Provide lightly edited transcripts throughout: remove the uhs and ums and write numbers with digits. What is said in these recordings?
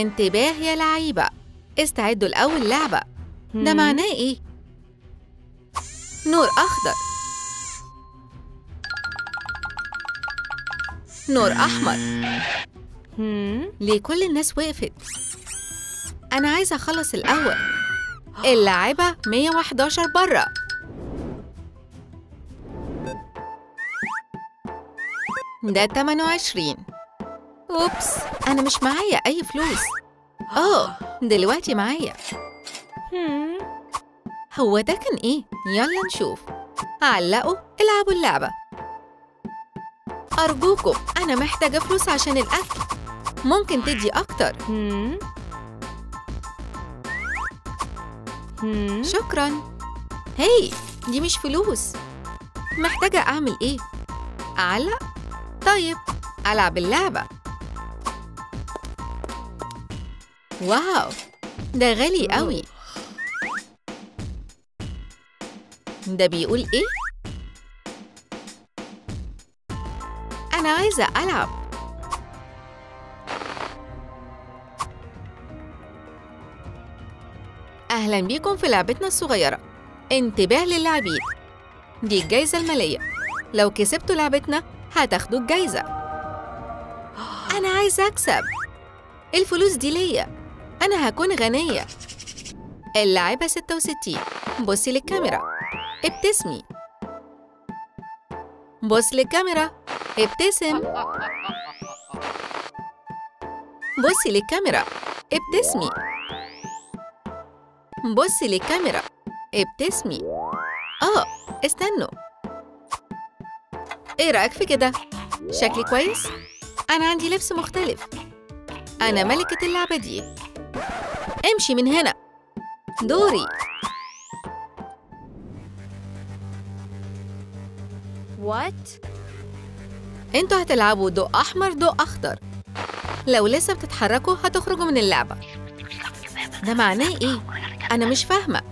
انتباه يا لعيبة، استعدوا الأول لعبة. ده معناه إيه؟ نور أخضر، نور أحمر. ليه كل الناس وقفت؟ أنا عايزة أخلص الأول. اللعبة 111 بره. ده 28. أوبس، أنا مش معايا أي فلوس. دلوقتي معايا. هو ده كان إيه؟ يلا نشوف. علقوا، العبوا اللعبة. أرجوكم، أنا محتاجة فلوس عشان الأكل. ممكن تدي أكتر؟ شكراً. هاي، دي مش فلوس. محتاجة أعمل إيه؟ أعلق؟ طيب، ألعب اللعبة. واو، ده غالي قوي. ده بيقول إيه؟ أنا عايزة ألعب. أهلاً بيكم في لعبتنا الصغيرة. انتباه للاعبين، دي الجائزة المالية. لو كسبتوا لعبتنا هتاخدوا الجائزة. أنا عايزة أكسب. الفلوس دي ليا، أنا هكون غنية. اللعبة 66. بصي للكاميرا، ابتسمي. بص للكاميرا، ابتسم. بصي للكاميرا، ابتسمي. بصي للكاميرا، ابتسمي. استنوا، ايه رأيك في كده؟ شكلي كويس؟ أنا عندي لبس مختلف. أنا ملكة اللعبة دي. امشي من هنا، دوري. What؟ انتوا هتلعبوا ضوء أحمر ضوء أخضر. لو لسه بتتحركوا هتخرجوا من اللعبة. ده معناه إيه؟ أنا مش فاهمة.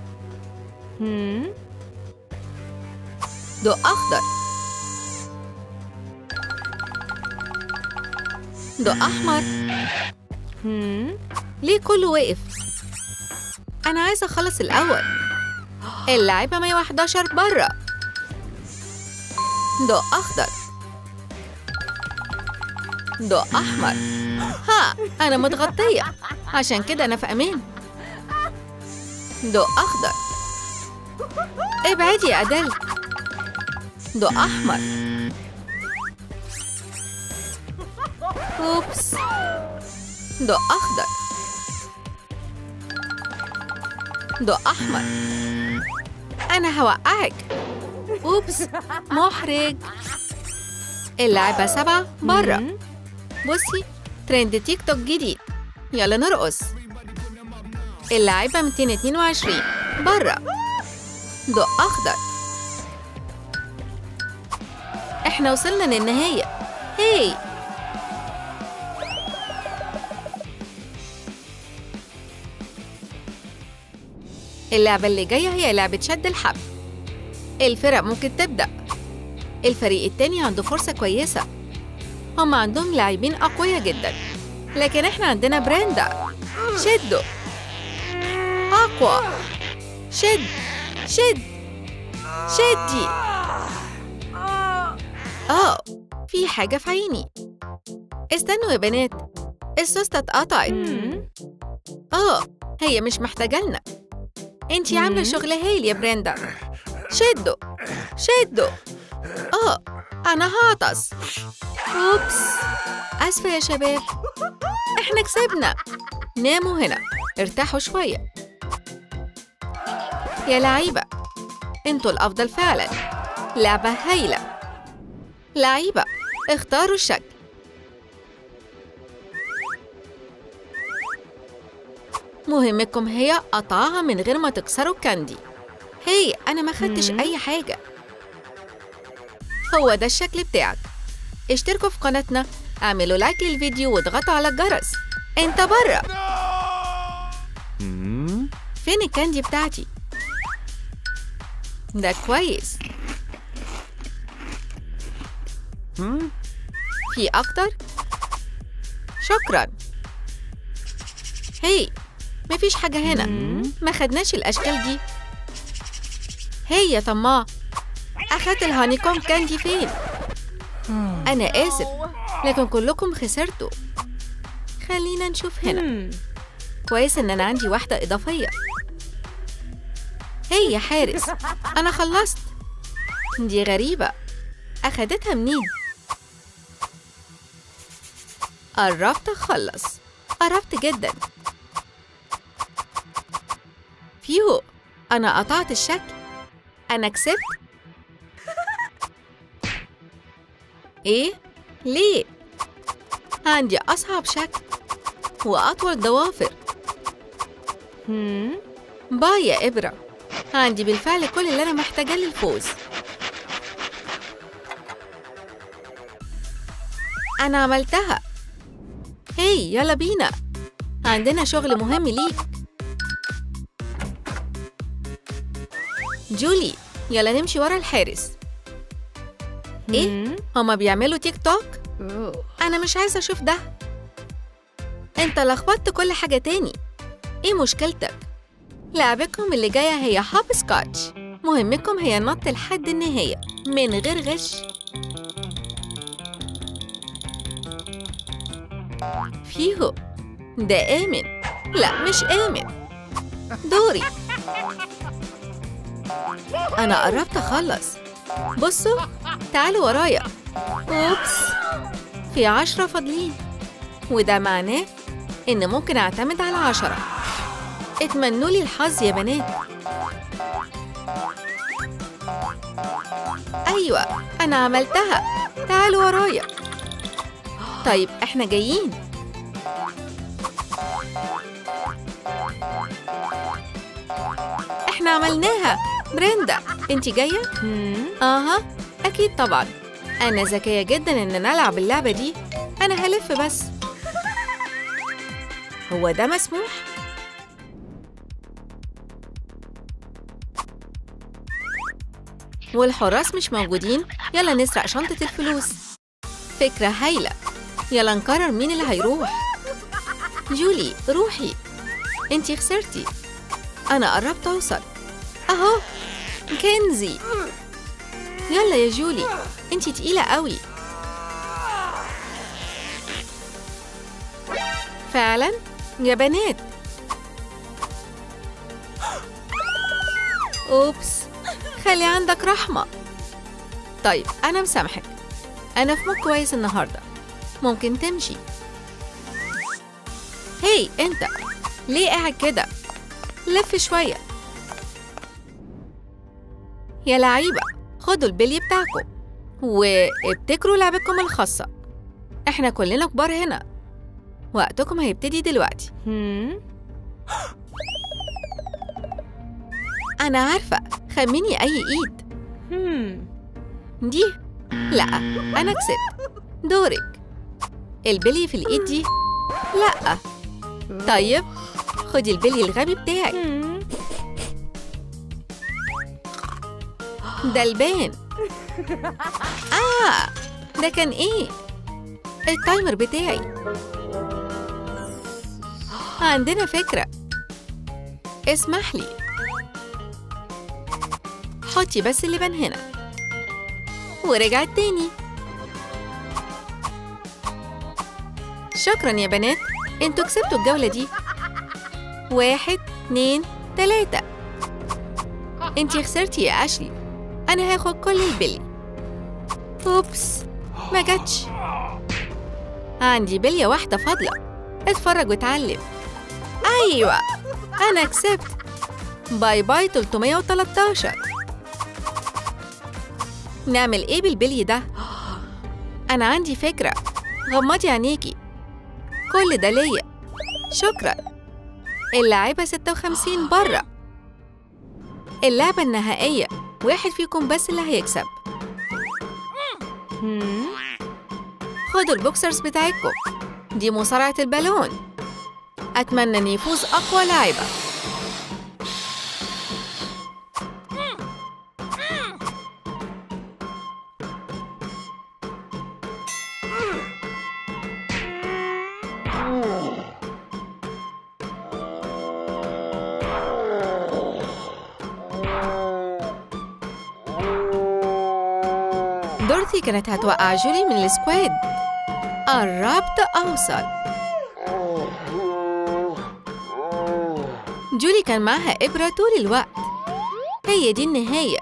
ضوء أخضر، ضوء أحمر. ليه كله وقف؟ أنا عايزة أخلص الأول. اللعبة 111 بره. ضوء أخضر، ضوء أحمر. أنا متغطية عشان كده أنا في أمان. ضوء أخضر، ابعدي يا أدل. ضوء أحمر. أوبس، ضوء أخضر، ضوء أحمر. أنا هوقعك. أوبس، محرج. اللعبة 7 بره. بصي، ترند تيك توك جديد. يلا نرقص. اللعبة 222 بره. ضوء أخضر. إحنا وصلنا للنهاية. هاي، اللعبة اللي جاية هي لعبة شد الحبل. الفرق ممكن تبدأ. الفريق التاني عنده فرصة كويسة. هم عندهم لاعبين أقوياء جدا، لكن احنا عندنا براندا. شدوا أقوى. شد شد شدي. في حاجة في عيني. استنوا يا بنات، السوستة اتقطعت. هي مش محتاجة لنا. انتي عاملة شغل هايل يا بريندا. شدوا شدوا. انا هعطس. اوبس، اسفة يا شباب، احنا كسبنا. ناموا هنا، ارتاحوا شوية يا لعيبة. انتوا الافضل فعلا. لعبة هايلة. لعيبة، اختاروا الشكل. مهمتكم هي قطعها من غير ما تكسروا الكاندي. هي، أنا ما خدتش أي حاجة. هو ده الشكل بتاعك. اشتركوا في قناتنا، اعملوا لايك للفيديو واضغطوا على الجرس. انت بره. فين الكاندي بتاعتي؟ ده كويس. في أكتر؟ شكراً. هي مفيش حاجة هنا، ما خدناش الأشكال دي. هي يا طماع، أخدت الهاني كوم كاندي فين؟ أنا آسف لكن كلكم خسرتوا. خلينا نشوف هنا. كويس إن أنا عندي واحدة إضافية. هي يا حارس، أنا خلصت. دي غريبة، أخدتها منين؟ قربت أخلص، قربت جدا. فيهو، أنا قطعت الشكل، أنا كسبت. إيه؟ ليه؟ عندي أصعب شكل وأطول ضوافر. باي يا إبرة، عندي بالفعل كل اللي أنا محتاجة للفوز. أنا عملتها. هي يلا بينا، عندنا شغل مهم ليك. جولي يلا نمشي ورا الحارس. ايه هما بيعملوا تيك توك؟ انا مش عايزه اشوف ده. انت لخبطت كل حاجه تاني، ايه مشكلتك؟ لعبكم اللي جايه هي هاب سكوتش، مهمكم هي النط لحد النهايه من غير غش. فيهو، ده آمن، لا مش آمن. دوري، أنا قربت أخلص. بصوا، تعالوا ورايا. أوبس، في 10 فاضلين، وده معناه إن ممكن أعتمد على 10. اتمنوا لي الحظ يا بنات. أيوة، أنا عملتها، تعالوا ورايا. طيب إحنا جايين. إحنا عملناها. بريندا أنتي جاية؟ آها أكيد طبعا، أنا ذكية جدا إن أنا ألعب اللعبة دي. أنا هلف بس. هو ده مسموح؟ والحراس مش موجودين. يلا نسرق شنطة الفلوس. فكرة هايلة، يلا نقرر مين اللي هيروح. جولي روحي، انتي خسرتي. انا قربت اوصل اهو. كنزي يلا يا جولي، انتي تقيلة قوي فعلا يا بنات. اوبس، خلي عندك رحمة. طيب انا مسامحك، انا في مود كويس النهاردة، ممكن تمشي. هي انت ليه قاعد كده؟ لف شويه يا لعيبه. خدوا البلي بتاعكم وابتكروا لعبتكم الخاصه، احنا كلنا كبار هنا. وقتكم هيبتدي دلوقتي. انا عارفه، خميني اي ايد. دي لا، انا كسبت. دورك. البلي في الايد دي؟ لا. طيب خدي البلي الغبي بتاعك ده. البان ده كان ايه؟ التايمر بتاعي. عندنا فكرة، اسمح لي حطي بس اللبن هنا ورجعت تاني. شكرا يا بنات، انتوا كسبتوا الجولة دي. 1 2 3. انتي خسرتي يا أشلي، انا هاخد كل البلي. اوبس، ما جاتش. عندي بلية واحدة فاضلة، اتفرج واتعلم. ايوه، انا كسبت. باي باي 313. نعمل ايه بالبلي ده؟ انا عندي فكرة. غمضي عينيكي، كل ده ليا. شكرا. اللعبة 56 بره. اللعبة النهائية، واحد فيكم بس اللي هيكسب. خدوا البوكسرز بتاعتكم، دي مصارعة البالون. أتمنى أن يفوز أقوى لاعبة. دورثي كانت هتوقع جولي من السكواد. قربت أوصل. جولي كان معها إبرة طول الوقت. هي دي النهاية.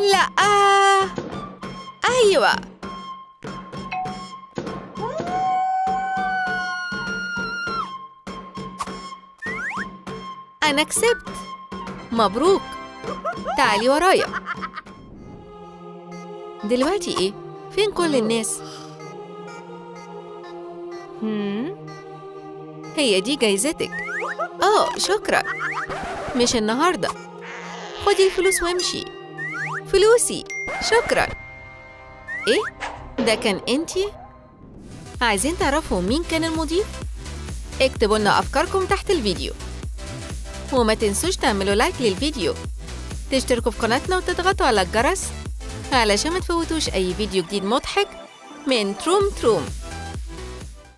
لأ. أيوة. أنا كسبت. مبروك. تعالي ورايا. دلوقتي إيه؟ فين كل الناس؟ هي دي جايزتك. شكرا. مش النهاردة. خدي الفلوس وامشي. فلوسي. شكرا. إيه؟ ده كان أنتي؟ عايزين تعرفوا مين كان المضيف؟ اكتبوا لنا أفكاركم تحت الفيديو. وما تنسوش تعملوا لايك للفيديو، تشتركوا في قناتنا وتضغطوا على الجرس علشان ما تفوتوش أي فيديو جديد مضحك من تروم تروم.